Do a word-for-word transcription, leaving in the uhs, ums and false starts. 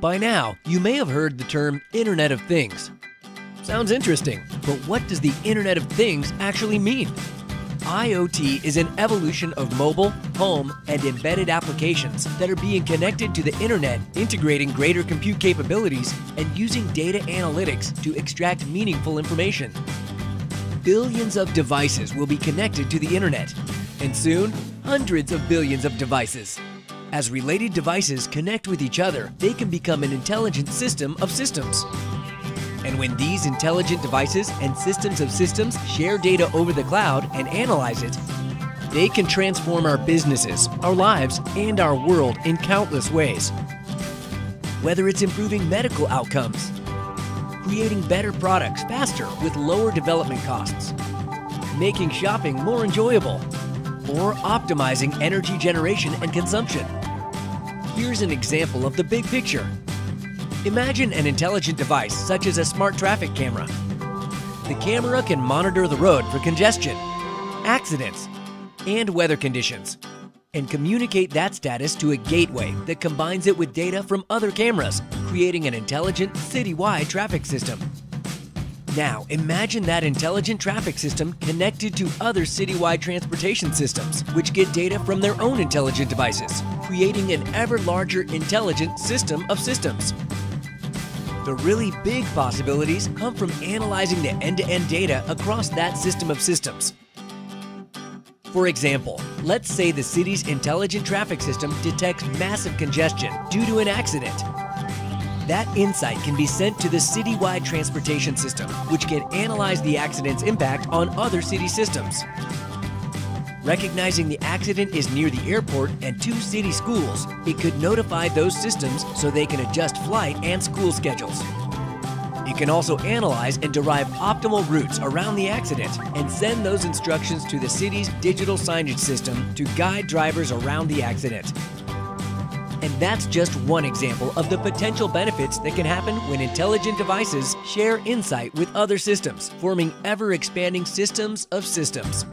By now, you may have heard the term Internet of Things. Sounds interesting, but what does the Internet of Things actually mean? I O T is an evolution of mobile, home, and embedded applications that are being connected to the internet, integrating greater compute capabilities and using data analytics to extract meaningful information. Billions of devices will be connected to the internet, and soon, hundreds of billions of devices. As related devices connect with each other, they can become an intelligent system of systems. And when these intelligent devices and systems of systems share data over the cloud and analyze it, they can transform our businesses, our lives, and our world in countless ways. Whether it's improving medical outcomes, creating better products faster with lower development costs, making shopping more enjoyable, or optimizing energy generation and consumption. Here's an example of the big picture. Imagine an intelligent device such as a smart traffic camera. The camera can monitor the road for congestion, accidents, and weather conditions, and communicate that status to a gateway that combines it with data from other cameras, creating an intelligent citywide traffic system. Now, imagine that intelligent traffic system connected to other citywide transportation systems, which get data from their own intelligent devices, creating an ever larger intelligent system of systems. The really big possibilities come from analyzing the end-to-end data across that system of systems. For example, let's say the city's intelligent traffic system detects massive congestion due to an accident. That insight can be sent to the citywide transportation system, which can analyze the accident's impact on other city systems. Recognizing the accident is near the airport and two city schools, it could notify those systems so they can adjust flight and school schedules. It can also analyze and derive optimal routes around the accident and send those instructions to the city's digital signage system to guide drivers around the accident. And that's just one example of the potential benefits that can happen when intelligent devices share insight with other systems, forming ever-expanding systems of systems.